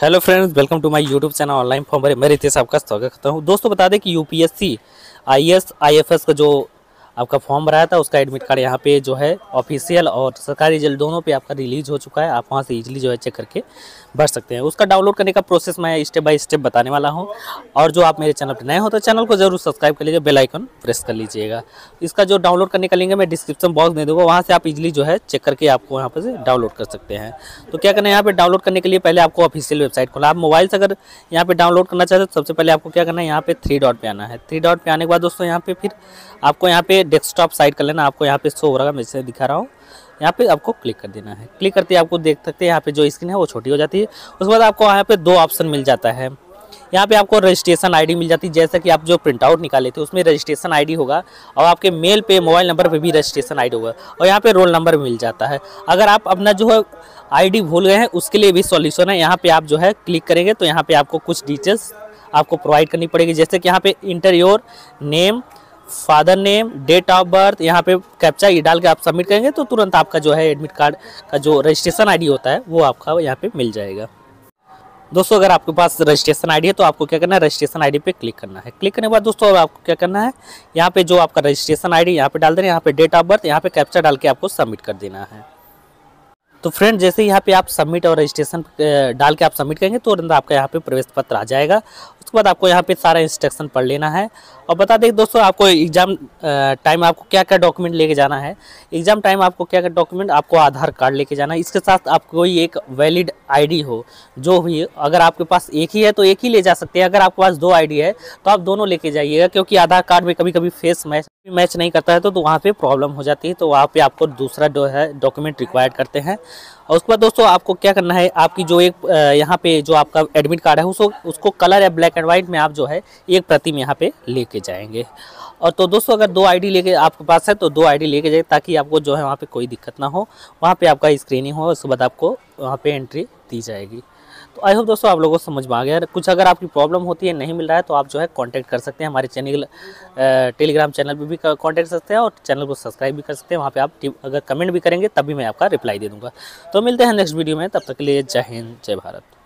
Hello friends, welcome to my YouTube channel online form भरे। मैं रितेश आपका स्वागत करता हूं। दोस्तों बता दें कि यूपीएससी आईएएस आईएफएस का जो आपका फॉर्म भराया था उसका एडमिट कार्ड यहां पे जो है ऑफिशियल और सरकारी जल्द दोनों पे आपका रिलीज हो चुका है। आप वहां से इजीली जो है चेक करके भर सकते हैं। उसका डाउनलोड करने का प्रोसेस मैं स्टेप बाय स्टेप बताने वाला हूँ। और जो आप मेरे चैनल पर नए हो तो चैनल को जरूर सब्सक्राइब कर लीजिए, बेल आइकन प्रेस कर लीजिएगा। इसका जो डाउनलोड करने का लिंक है मैं डिस्क्रिप्शन बॉक्स दे दूँगा, वहाँ से आप इजीली जो है चेक करके आपको यहाँ पर से डाउनलोड कर सकते हैं। तो क्या करना है, यहाँ पर डाउनलोड करने के लिए पहले आपको ऑफिशियल वेबसाइट खोलना। आप मोबाइल से अगर यहाँ पर डाउनलोड करना चाहते हो तो सबसे पहले आपको क्या करना है, यहाँ पर थ्री डॉट पर आना है। थ्री डॉट पर आने के बाद दोस्तों यहाँ पर फिर आपको यहाँ पे डेस्कटॉप साइड कर लेना। आपको यहाँ पे शो हो रहा है, मैं इसे दिखा रहा हूँ, यहाँ पे आपको क्लिक कर देना है। क्लिक करते ही आपको देख सकते हैं यहाँ पे जो स्क्रीन है वो छोटी हो जाती है। उसके बाद आपको यहाँ पे दो ऑप्शन मिल जाता है। यहाँ पे आपको रजिस्ट्रेशन आईडी मिल जाती है, जैसा कि आप जो प्रिंटआउट निकाले थे उसमें रजिस्ट्रेशन आईडी होगा और आपके मेल पे मोबाइल नंबर पे भी रजिस्ट्रेशन आईडी होगा और यहाँ पे रोल नंबर मिल जाता है। अगर आप अपना जो है आईडी भूल गए हैं उसके लिए भी सॉल्यूशन है। यहाँ पे आप जो है क्लिक करेंगे तो यहाँ पे आपको कुछ डिटेल्स आपको प्रोवाइड करनी पड़ेगी, जैसे कि यहाँ पे enter your name, father name, date of birth, यहाँ पे कैप्चा ये डाल के आप सबमिट करेंगे तो तुरंत आपका जो है एडमिट कार्ड का जो रजिस्ट्रेशन आईडी होता है वो आपका यहाँ पे मिल जाएगा। दोस्तों अगर आपके पास रजिस्ट्रेशन आईडी है तो आपको क्या करना है, रजिस्ट्रेशन आईडी पे क्लिक करना है। क्लिक करने के बाद दोस्तों अब आपको क्या करना है, यहाँ पे जो आपका रजिस्ट्रेशन आईडी यहाँ पे डाल देना है, यहाँ पे डेट ऑफ बर्थ, यहाँ पे कैप्चा डाल के आपको सबमिट कर देना है। तो फ्रेंड जैसे ही यहाँ पे आप सबमिट और रजिस्ट्रेशन डाल के आप सबमिट करेंगे तो तुरंत आपका यहाँ पे प्रवेश पत्र आ जाएगा। उसके बाद आपको यहाँ पे सारा इंस्ट्रक्शन पढ़ लेना है। और बता दें दोस्तों आपको एग्ज़ाम टाइम आपको क्या क्या डॉक्यूमेंट लेके जाना है। एग्ज़ाम टाइम आपको क्या क्या डॉक्यूमेंट, आपको आधार कार्ड लेके जाना है। इसके साथ आपको कोई एक वैलिड आईडी हो जो भी, अगर आपके पास एक ही है तो एक ही ले जा सकते हैं। अगर आपके पास दो आईडी है तो आप दोनों लेके जाइएगा, क्योंकि आधार कार्ड में कभी कभी फेस मैच नहीं करता है तो वहाँ पे प्रॉब्लम हो जाती है। तो वहाँ पे आपको दूसरा जो है डॉक्यूमेंट रिक्वायर्ड करते हैं। और उसके बाद दोस्तों आपको क्या करना है, आपकी जो एक यहाँ पे जो आपका एडमिट कार्ड है उसको कलर या ब्लैक एंड वाइट में आप जो है एक प्रति में यहाँ पे लेके जाएंगे। और तो दोस्तों अगर दो आईडी लेके आपके पास है तो दो आईडी लेके जाइए, ताकि आपको जो है वहाँ पर कोई दिक्कत ना हो, वहाँ पर आपका स्क्रीनिंग हो, उसके बाद आपको वहाँ पर एंट्री दी जाएगी। तो आई होप दोस्तों आप लोगों को समझ में आ गया। कुछ अगर आपकी प्रॉब्लम होती है, नहीं मिल रहा है तो आप जो है कांटेक्ट कर सकते हैं हमारे चैनल टेलीग्राम चैनल पे भी कांटेक्ट कर सकते हैं और चैनल को सब्सक्राइब भी कर सकते हैं। वहाँ पे आप अगर कमेंट भी करेंगे तभी मैं आपका रिप्लाई दे दूँगा। तो मिलते हैं नेक्स्ट वीडियो में, तब तक के लिए जय हिंद, जय भारत।